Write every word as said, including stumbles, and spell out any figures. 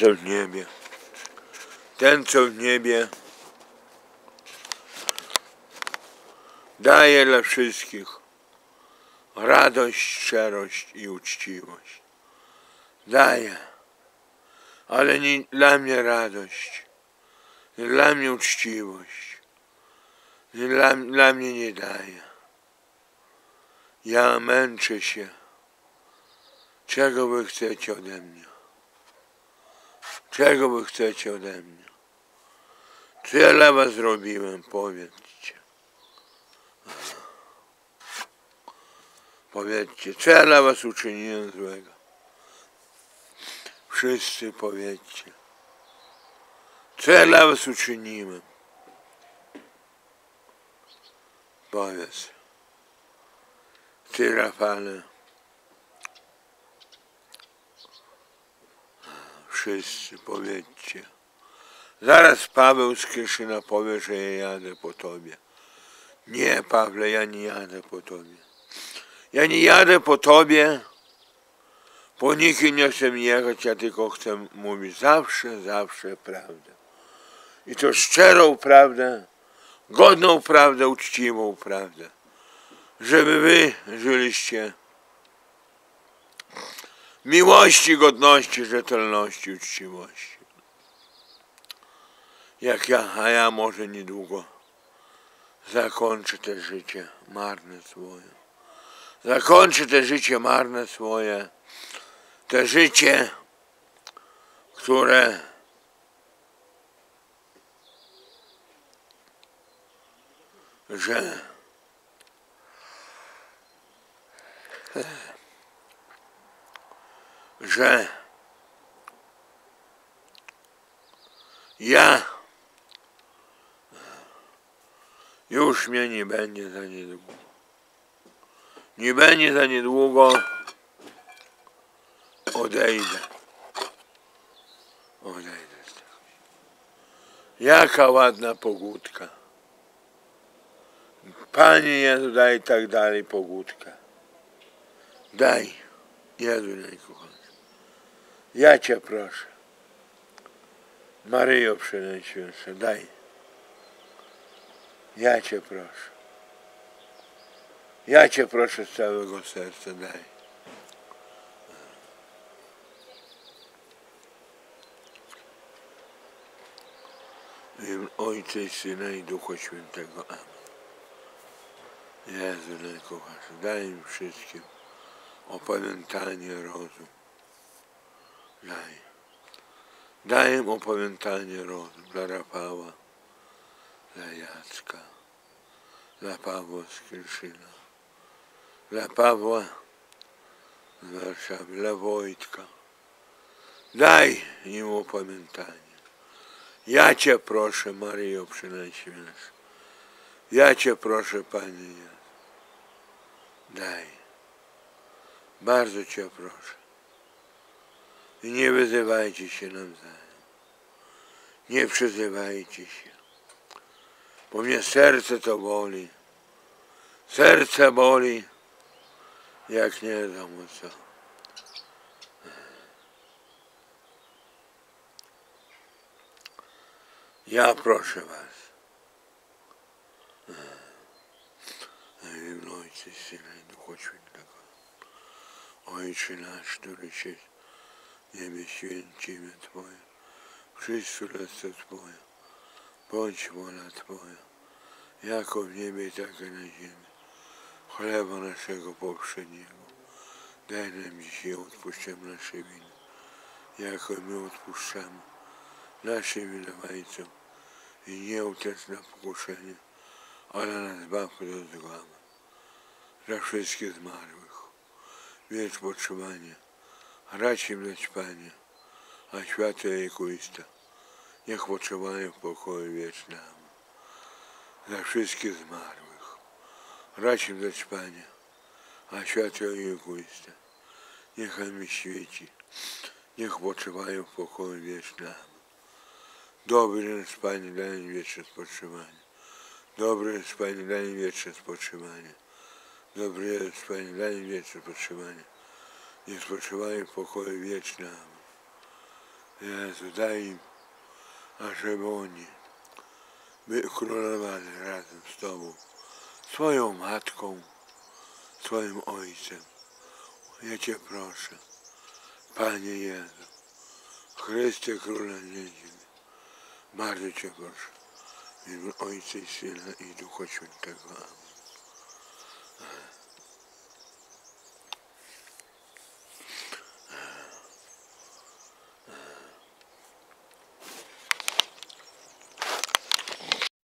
co w niebie, ten co w niebie daje dla wszystkich radość, szczerość i uczciwość. Daje, ale nie dla mnie radość, nie dla mnie uczciwość, nie dla, dla mnie nie daje. Ja męczę się. Czego wy chcecie ode mnie? Czego wy chcecie ode mnie? Co ja dla was zrobiłem? Powiedzcie. Powiedzcie, co ja dla was uczyniłem złego? Wszyscy powiedzcie. Co ja dla was uczyniłem? Powiedz. Ty, Rafale, wszyscy powiedzcie. Zaraz Paweł z Kieszyna powie, że ja jadę po tobie. Nie, Pawle, ja nie jadę po tobie. Ja nie jadę po tobie, po nikim nie chcę jechać, ja tylko chcę mówić zawsze, zawsze prawdę. I to szczerą prawdę, godną prawdę, uczciwą prawdę. Żeby wy żyliście miłości, godności, rzetelności, uczciwości. Jak ja, a ja może niedługo zakończę te życie marne swoje. Zakończę te życie marne swoje. Te życie, które że że ja już mnie nie będzie za niedługo. Nie będzie za niedługo, odejdę. Odejdę. Jaka ładna pogódka. Panie Jezu, daj tak dalej pogódkę. Daj, Jezu najkochany. Ja Cię proszę, Maryjo Przenajświętsza, daj. Ja Cię proszę. Ja Cię proszę z całego serca, daj. W imię Ojca i Syna i Ducha Świętego. Amen. Jezu najkochany, daj im wszystkim opamiętanie, rozum. Daj. Daj im opamiętanie, rozum dla Rafała, dla Jacka, dla Pawła z Kielszyna, dla Pawła z Warszawy, dla Wojtka. Daj im opamiętanie. Ja Cię proszę, Maryjo Przenajświętsza. Ja Cię proszę, Panie Jezu. Daj. Bardzo Cię proszę. I nie wyzywajcie się nawzajem. Nie przyzywajcie się. Bo mnie serce to boli. Serce boli, jak nie wiadomo co. Ja proszę was. W imię Ojca i Syna i Ducha Świętego. Ojcze nasz, który się w niebie święci imię Twoje, przyjdź królestwo Twoje, bądź wola Twoja, jako w niebie, tak i na ziemi. Chleba naszego poprzedniego daj nam dzisiaj, odpuszczamy nasze winy, jako my odpuszczamy naszym winowajcom i nie utrać na pokuszenie, ale nas zbaw od zła. Dla wszystkich zmarłych wiecz potrzymanie, racz im dać Panie, a światła wiekuista, niech potrzymają w pokoju wiecz nam. Dla wszystkich zmarłych, racz im dać Panie, a światła wiekuista, niech mi świeci, niech potrzymają w pokoju wiecz nam. Dobry nas Panie, daj im wieczne spoczywanie, dobry nas Panie, daj im wieczne spoczywanie. Dobry jest, Panie, daj im wieczne spoczywanie. Niech spoczywają w pokoju wiecznym. Jezu, daj im, ażeby oni królowali razem z Tobą, swoją matką, swoim ojcem. Ja Cię proszę, Panie Jezu, Chryste Króla Niewinny, bardzo Cię proszę, w imię Ojca i Syna i Ducha Świętego. Amen.